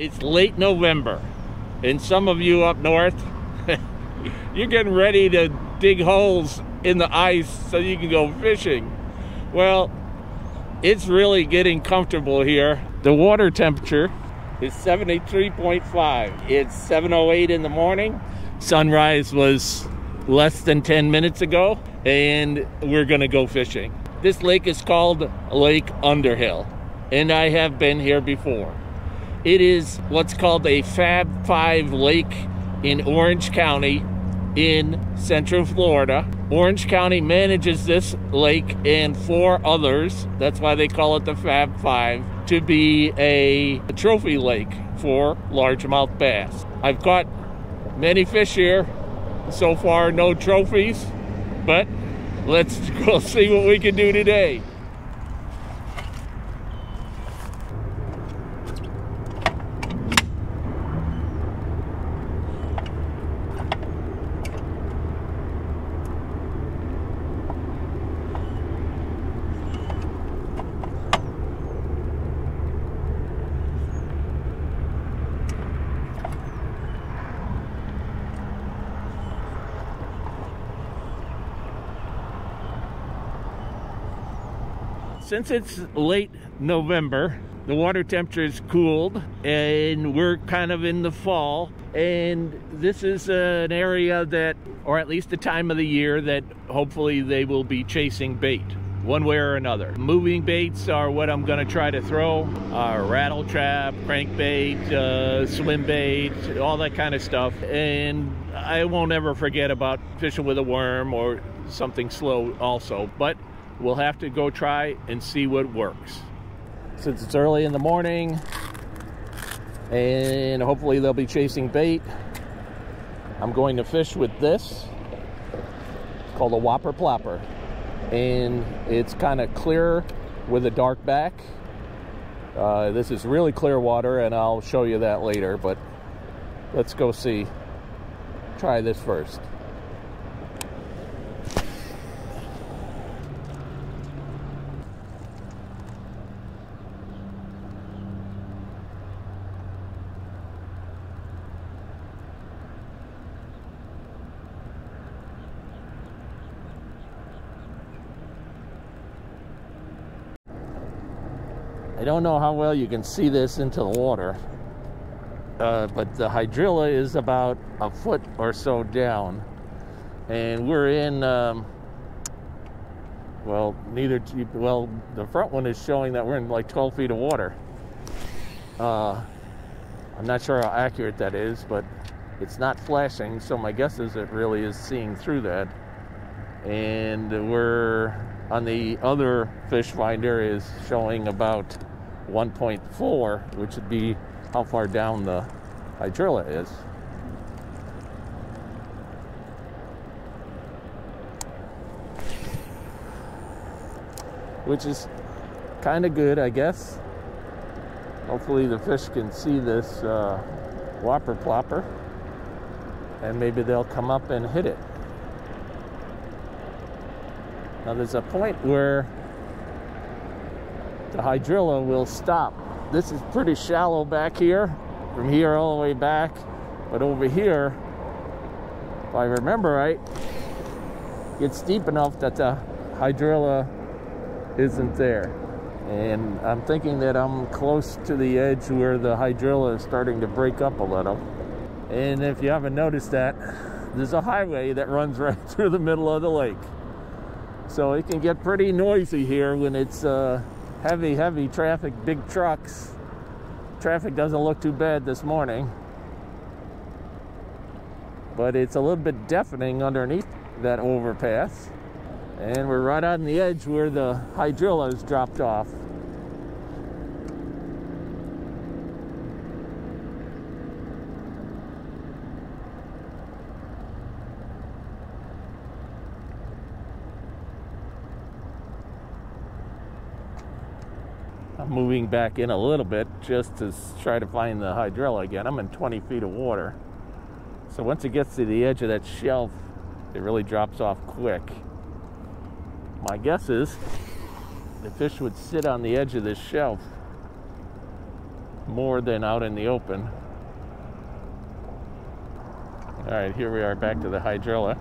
It's late November, and some of you up north, you're getting ready to dig holes in the ice so you can go fishing. Well, it's really getting comfortable here. The water temperature is 73.5. It's 7:08 in the morning. Sunrise was less than 10 minutes ago, and we're gonna go fishing. This lake is called Lake Underhill, and I have been here before. It is what's called a Fab Five lake in Orange County in Central Florida. Orange County manages this lake and 4 others, that's why they call it the Fab Five, to be a trophy lake for largemouth bass. I've caught many fish here, so far no trophies, but let's go see what we can do today. Since it's late November, the water temperature is cooled and we're kind of in the fall, and this is an area that, or at least the time of the year that hopefully they will be chasing bait one way or another. Moving baits are what I'm gonna try to throw. Rattle trap, crankbait, swim bait, all that kind of stuff. And I won't ever forget about fishing with a worm or something slow also, but we'll have to go try and see what works. Since it's early in the morning and hopefully they'll be chasing bait, I'm going to fish with this. It's called a Whopper Plopper, and it's kind of clear with a dark back. This is really clear water, and I'll show you that later, but let's go see. Try this first. I don't know how well you can see this into the water, but the hydrilla is about a foot or so down, and we're in, well, the front one is showing that we're in like 12 feet of water. I'm not sure how accurate that is, but it's not flashing, so my guess is it really is seeing through that. And we're on the other fish finder is showing about 1.4, which would be how far down the hydrilla is. Which is kind of good, I guess. Hopefully the fish can see this Whopper Plopper, and maybe they'll come up and hit it. Now there's a point where the hydrilla will stop. This is pretty shallow back here, from here all the way back. But over here, if I remember right, it's deep enough that the hydrilla isn't there. And I'm thinking that I'm close to the edge where the hydrilla is starting to break up a little. And if you haven't noticed that, there's a highway that runs right through the middle of the lake. So it can get pretty noisy here when it's heavy, heavy traffic, big trucks. Traffic doesn't look too bad this morning, but it's a little bit deafening underneath that overpass. And we're right on the edge where the hydrilla is dropped off. Moving back in a little bit just to try to find the hydrilla again. I'm in 20 feet of water. So once it gets to the edge of that shelf, it really drops off quick. My guess is the fish would sit on the edge of this shelf more than out in the open. All right, here we are back to the hydrilla.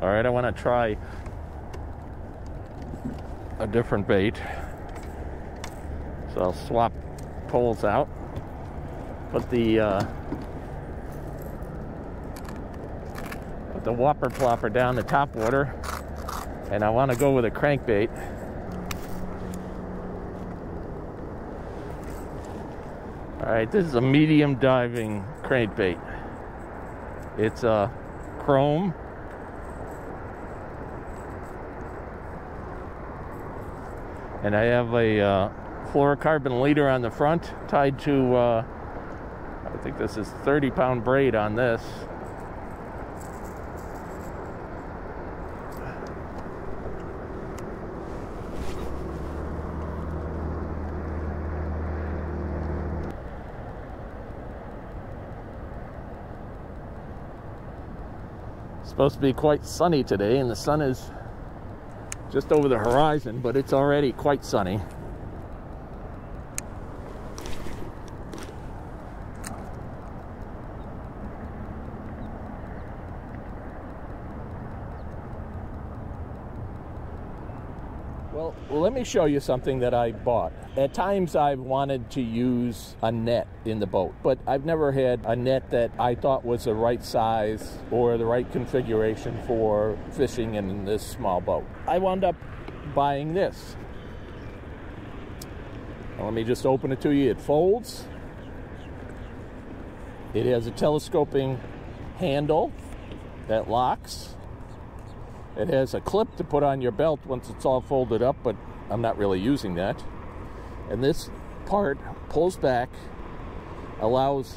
All right, I want to try a different bait. So I'll swap poles out. Put the Whopper Plopper down the top water, and I want to go with a crankbait. All right, this is a medium diving crankbait. It's a chrome. And I have a fluorocarbon leader on the front tied to, I think this is 30-pound braid on this. It's supposed to be quite sunny today, and the sun is just over the horizon, but it's already quite sunny. Well, let me show you something that I bought. At times I've wanted to use a net in the boat, but I've never had a net that I thought was the right size or the right configuration for fishing in this small boat. I wound up buying this. Now, let me just open it to you. It folds. It has a telescoping handle that locks. It has a clip to put on your belt once it's all folded up, but I'm not really using that. And this part pulls back, allows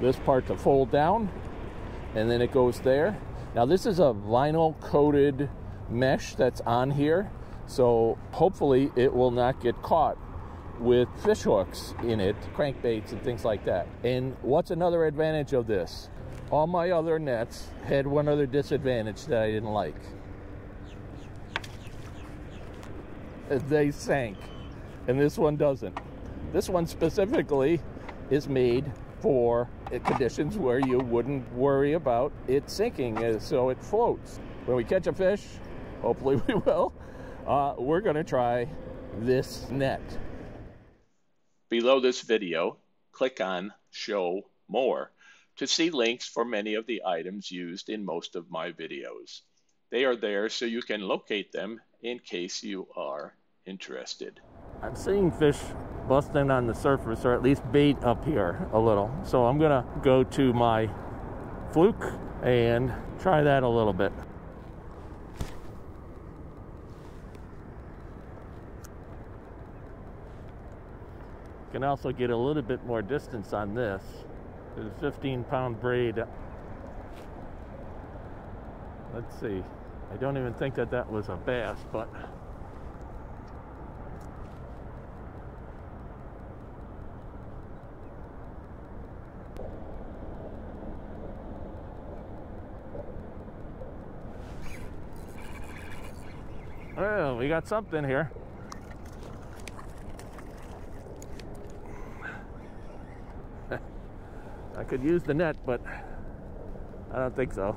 this part to fold down, and then it goes there. Now this is a vinyl coated mesh that's on here, so hopefully it will not get caught with fish hooks in it, crankbaits and things like that. And what's another advantage of this? All my other nets had one other disadvantage that I didn't like. They sank, and this one doesn't. This one specifically is made for conditions where you wouldn't worry about it sinking, so it floats. When we catch a fish, hopefully we will, we're going to try this net. Below this video, click on Show More to see links for many of the items used in most of my videos. They are there so you can locate them in case you are interested. I'm seeing fish busting on the surface, or at least bait up here a little. So I'm gonna go to my fluke and try that a little bit. You can also get a little bit more distance on this. There's a 15-pound braid. Let's see. I don't even think that that was a bass, but well, we got something here. I could use the net, but I don't think so.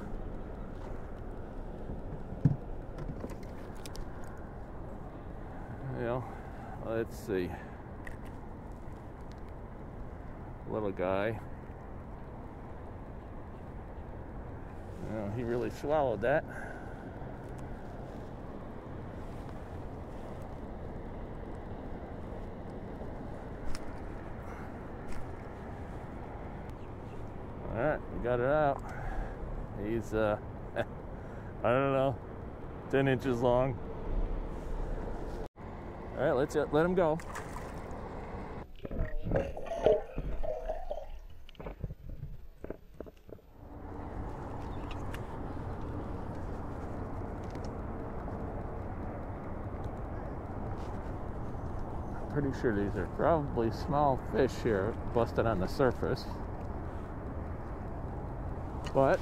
Well, let's see. Little guy. Well, he really swallowed that. Got it out. He's, I don't know, 10 inches long. All right, let's let him go. I'm pretty sure these are probably small fish here, busted on the surface. But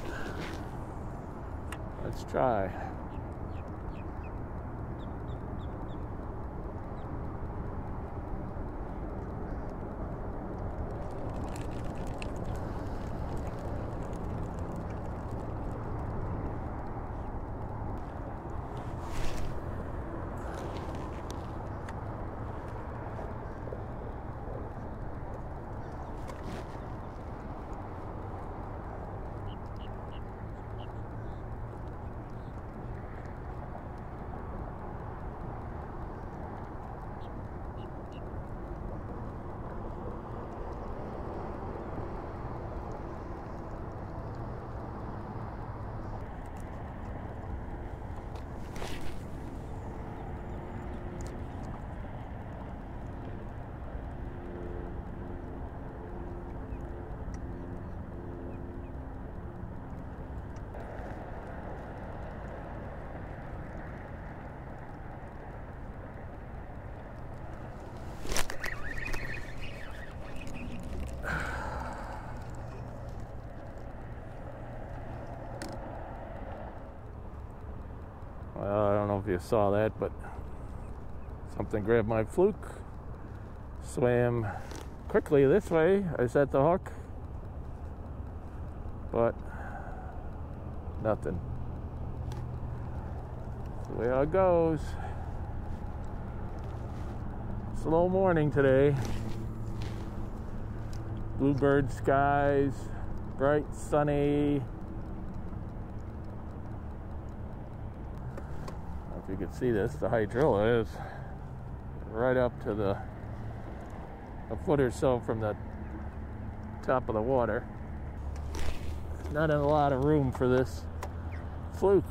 let's try. you saw that, but something grabbed my fluke, swam quickly this way. I set the hook, but nothing. That's the way it goes. Slow morning today. Bluebird skies, bright, sunny. I don't know if you can see this, the hydrilla is right up to the a foot or so from the top of the water. Not in a lot of room for this fluke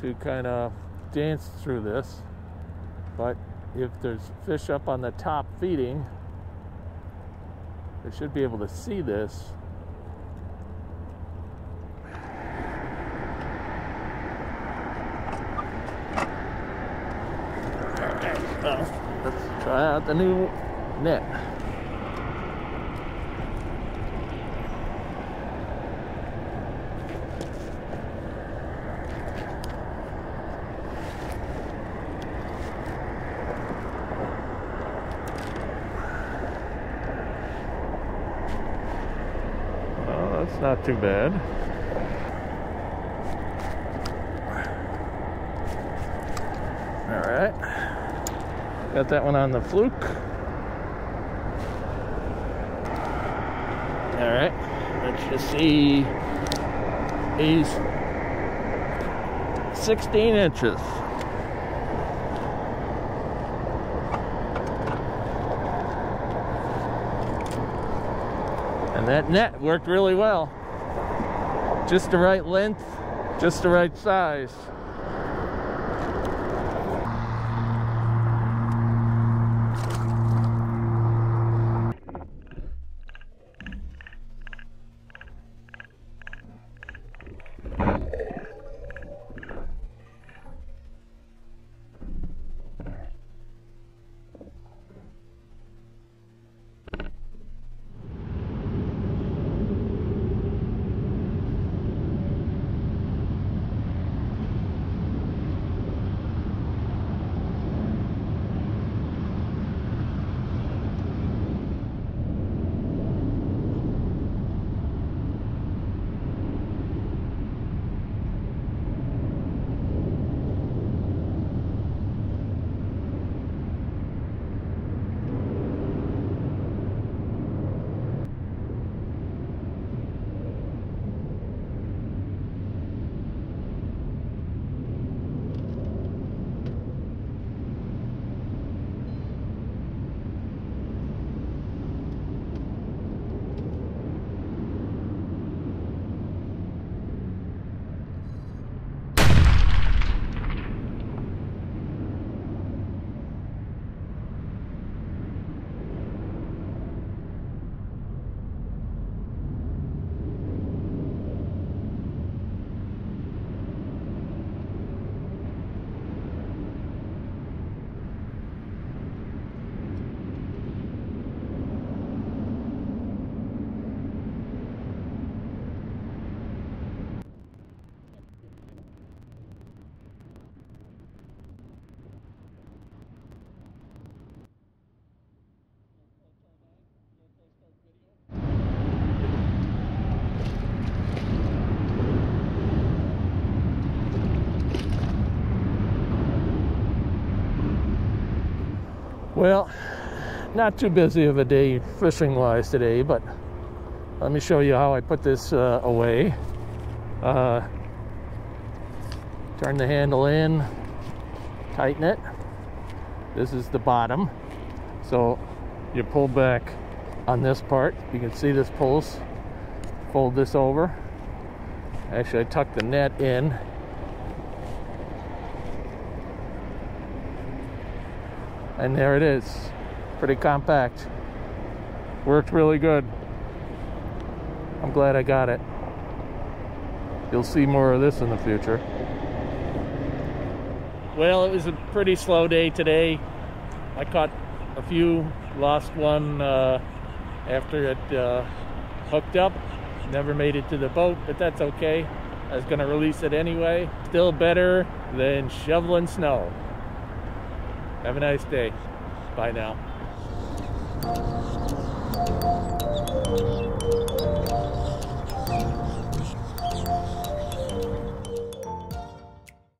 to kind of dance through this, but if there's fish up on the top feeding, they should be able to see this. Well, let's try out the new net. Not too bad. All right, got that one on the fluke. All right, let's just see. He's 16 inches. And that net worked really well. Just the right length, just the right size. Well, not too busy of a day fishing-wise today, but let me show you how I put this away. Turn the handle in, tighten it. This is the bottom. So you pull back on this part. You can see this pulls. Fold this over. Actually, I tuck the net in. And there it is, pretty compact. Worked really good. I'm glad I got it. You'll see more of this in the future. Well, it was a pretty slow day today. I caught a few, lost one after it hooked up. Never made it to the boat, but that's okay. I was gonna release it anyway. Still better than shoveling snow. Have a nice day. Bye now.